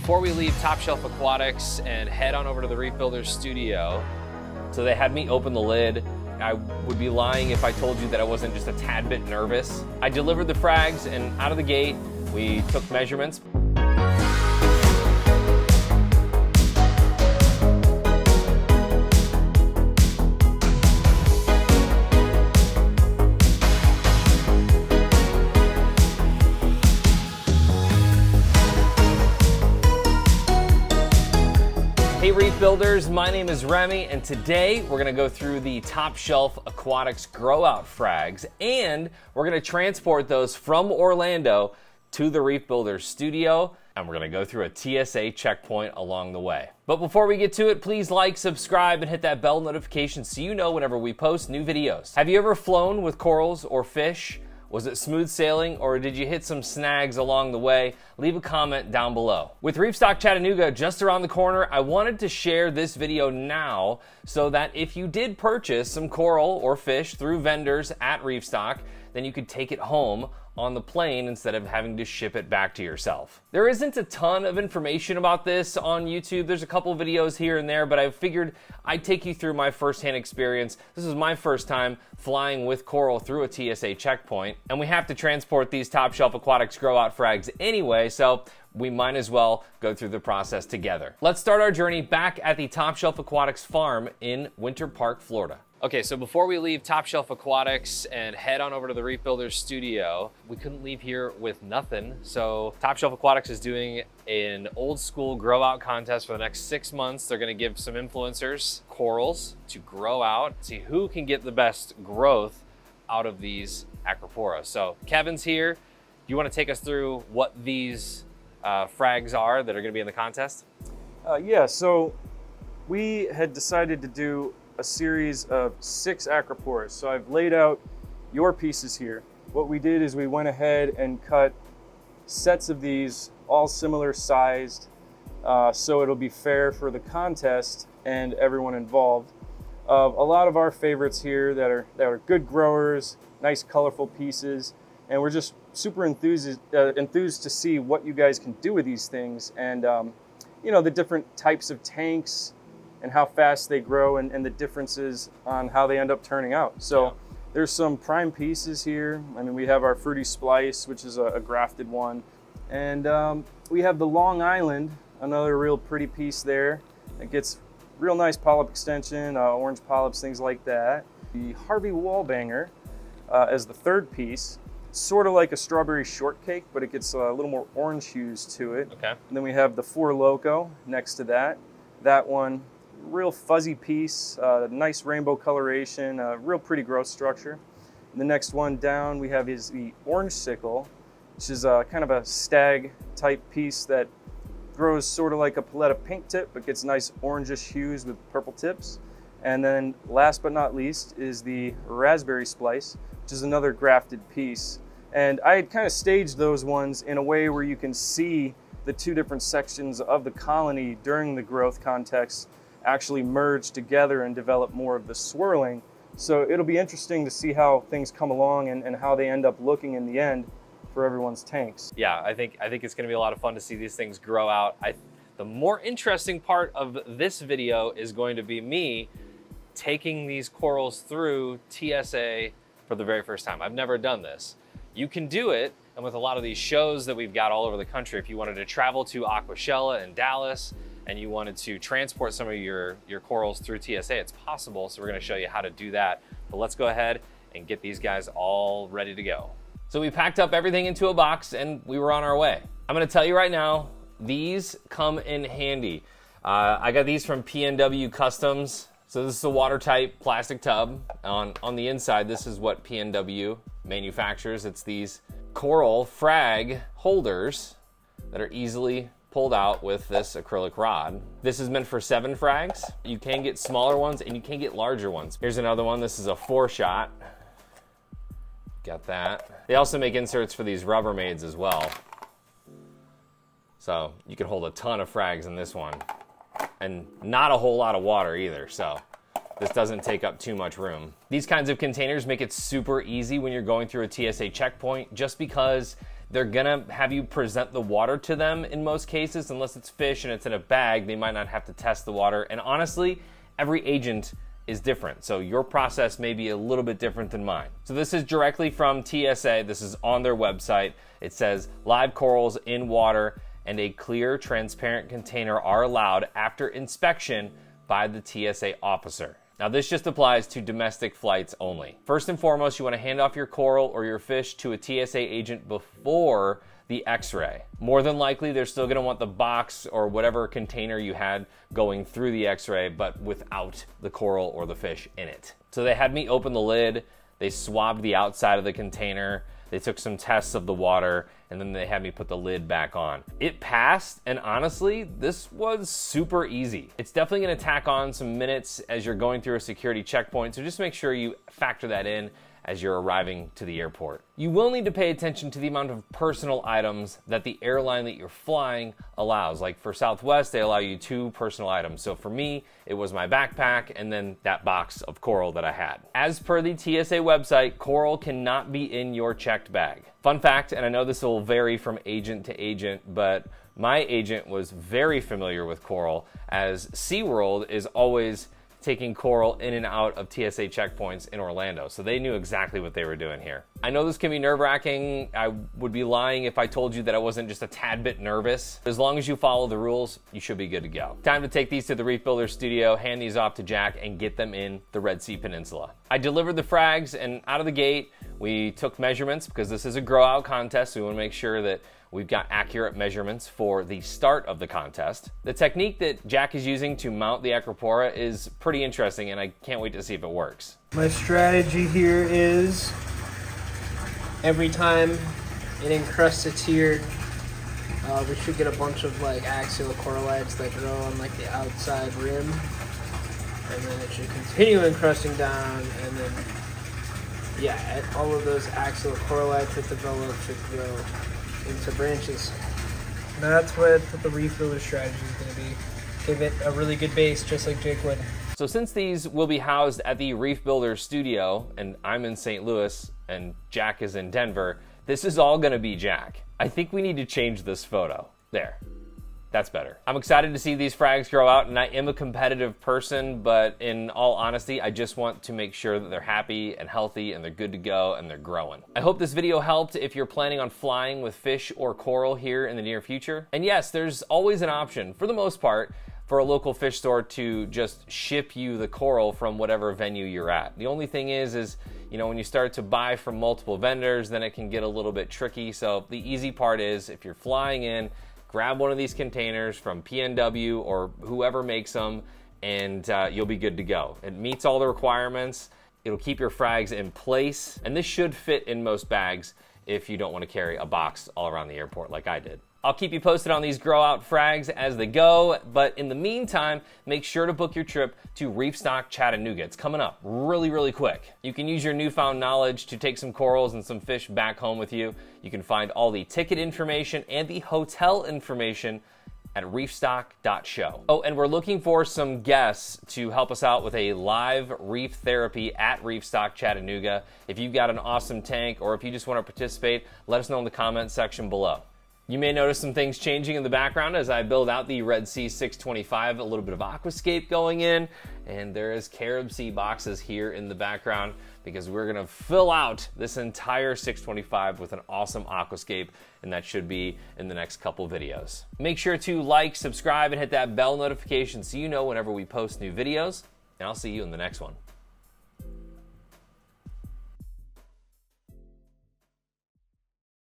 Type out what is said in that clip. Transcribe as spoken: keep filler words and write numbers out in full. Before we leave Top Shelf Aquatics and head on over to the Reef Builders Studio, so they had me open the lid. I would be lying if I told you that I wasn't just a tad bit nervous. I delivered the frags, and out of the gate, we took measurements. Hey Reef Builders, my name is Remy, and today we're gonna go through the Top Shelf Aquatics grow out frags, and we're gonna transport those from Orlando to the Reef Builders Studio, and we're gonna go through a T S A checkpoint along the way. But before we get to it, please like, subscribe, and hit that bell notification so you know whenever we post new videos. Have you ever flown with corals or fish? Was it smooth sailing, or did you hit some snags along the way? Leave a comment down below. With Reefstock Chattanooga just around the corner, I wanted to share this video now so that if you did purchase some coral or fish through vendors at Reefstock, then you could take it home on the plane instead of having to ship it back to yourself. There isn't a ton of information about this on YouTube. There's a couple videos here and there, but I figured I'd take you through my firsthand experience. This is my first time flying with coral through a T S A checkpoint, and we have to transport these Top Shelf Aquatics grow out frags anyway, so we might as well go through the process together. Let's start our journey back at the Top Shelf Aquatics farm in Winter Park, Florida. Okay, so before we leave Top Shelf Aquatics and head on over to the Reef Builders Studio, we couldn't leave here with nothing. So Top Shelf Aquatics is doing an old school grow out contest for the next six months. They're gonna give some influencers corals to grow out, see who can get the best growth out of these Acropora. So Kevin's here. You wanna take us through what these uh, frags are that are gonna be in the contest? Uh, yeah, so we had decided to do a series of six Acroporas. So I've laid out your pieces here. What we did is we went ahead and cut sets of these, all similar sized, uh, so it'll be fair for the contest and everyone involved. Of uh, a lot of our favorites here that are, that are good growers, nice colorful pieces, and we're just super enthused, uh, enthused to see what you guys can do with these things, and um, you know, the different types of tanks, and how fast they grow, and, and the differences on how they end up turning out. So yeah, there's some prime pieces here. I mean, we have our Fruity Splice, which is a, a grafted one. And um, we have the Long Island, another real pretty piece there. It gets real nice polyp extension, uh, orange polyps, things like that. The Harvey Wallbanger uh, as the third piece, sort of like a strawberry shortcake, but it gets a little more orange hues to it. Okay. And then we have the Four Loko next to that. That one, real fuzzy piece, uh, nice rainbow coloration, uh, real pretty growth structure. And the next one down we have is the orange sickle, which is a, kind of a stag type piece that grows sort of like a palette pink tip, but gets nice orangish hues with purple tips. And then last but not least is the raspberry splice, which is another grafted piece. And I had kind of staged those ones in a way where you can see the two different sections of the colony during the growth context actually merge together and develop more of the swirling. So it'll be interesting to see how things come along and, and how they end up looking in the end for everyone's tanks. Yeah, I think I think it's gonna be a lot of fun to see these things grow out. I, the more interesting part of this video is going to be me taking these corals through T S A for the very first time. I've never done this. You can do it, and with a lot of these shows that we've got all over the country, if you wanted to travel to Aquashella in Dallas, and you wanted to transport some of your, your corals through T S A, it's possible, so we're gonna show you how to do that. But let's go ahead and get these guys all ready to go. So we packed up everything into a box and we were on our way. I'm gonna tell you right now, these come in handy. Uh, I got these from P N W Customs. So this is a watertight plastic tub. On, on the inside, this is what P N W manufactures. It's these coral frag holders that are easily pulled out with this acrylic rod. This is meant for seven frags. You can get smaller ones and you can get larger ones. Here's another one. This is a four shot. Got that. They also make inserts for these Rubbermaids as well. So you can hold a ton of frags in this one, and not a whole lot of water either. So this doesn't take up too much room. These kinds of containers make it super easy when you're going through a T S A checkpoint, just because They're gonna have you present the water to them in most cases, unless it's fish and it's in a bag, they might not have to test the water. And honestly, every agent is different. So your process may be a little bit different than mine. So this is directly from T S A. This is on their website. It says live corals in water and a clear, transparent container are allowed after inspection by the T S A officer. Now this just applies to domestic flights only. First and foremost, you want to hand off your coral or your fish to a T S A agent before the x-ray. More than likely, they're still gonna want the box or whatever container you had going through the x-ray, but without the coral or the fish in it. So they had me open the lid, they swabbed the outside of the container, they took some tests of the water, and then they had me put the lid back on. It passed, and honestly, this was super easy. It's definitely gonna tack on some minutes as you're going through a security checkpoint, so just make sure you factor that in as you're arriving to the airport. You will need to pay attention to the amount of personal items that the airline that you're flying allows. Like for Southwest, they allow you two personal items. So for me, it was my backpack and then that box of coral that I had. As per the T S A website, coral cannot be in your checked bag. Fun fact, and I know this will vary from agent to agent, but my agent was very familiar with coral, as SeaWorld is always taking coral in and out of T S A checkpoints in Orlando. So they knew exactly what they were doing here. I know this can be nerve-wracking. I would be lying if I told you that I wasn't just a tad bit nervous. As long as you follow the rules, you should be good to go. Time to take these to the Reef Builders Studio, hand these off to Jack, and get them in the Red Sea Peninsula. I delivered the frags, and out of the gate, we took measurements because this is a grow-out contest. So we wanna make sure that we've got accurate measurements for the start of the contest. The technique that Jack is using to mount the Acropora is pretty interesting, and I can't wait to see if it works. My strategy here is every time it encrusts a tier, uh, we should get a bunch of like axial corallites that grow on like the outside rim, and then it should continue encrusting down, and then yeah, all of those axial corallites that develop should grow into branches. That's what the Reef Builder strategy is going to be. Give it a really good base, just like Jake would. So since these will be housed at the Reef Builder Studio, and I'm in Saint Louis and Jack is in Denver, this is all going to be Jack. I think we need to change this photo. There. That's better. I'm excited to see these frags grow out, and I am a competitive person, but in all honesty, I just want to make sure that they're happy and healthy and they're good to go and they're growing. I hope this video helped if you're planning on flying with fish or coral here in the near future. And yes, there's always an option, for the most part, for a local fish store to just ship you the coral from whatever venue you're at. The only thing is, is you know, when you start to buy from multiple vendors, then it can get a little bit tricky. So the easy part is, if you're flying in, grab one of these containers from P N W or whoever makes them, and uh, you'll be good to go. It meets all the requirements. It'll keep your frags in place, and this should fit in most bags if you don't want to carry a box all around the airport like I did. I'll keep you posted on these grow out frags as they go, but in the meantime, make sure to book your trip to Reefstock Chattanooga. It's coming up really, really quick. You can use your newfound knowledge to take some corals and some fish back home with you. You can find all the ticket information and the hotel information at reefstock dot show. Oh, and we're looking for some guests to help us out with a live reef therapy at Reefstock Chattanooga. If you've got an awesome tank, or if you just want to participate, let us know in the comments section below. You may notice some things changing in the background as I build out the Red Sea six twenty-five, a little bit of aquascape going in, and there is CaribSea boxes here in the background because we're gonna fill out this entire six twenty-five with an awesome aquascape, and that should be in the next couple videos. Make sure to like, subscribe, and hit that bell notification so you know whenever we post new videos, and I'll see you in the next one.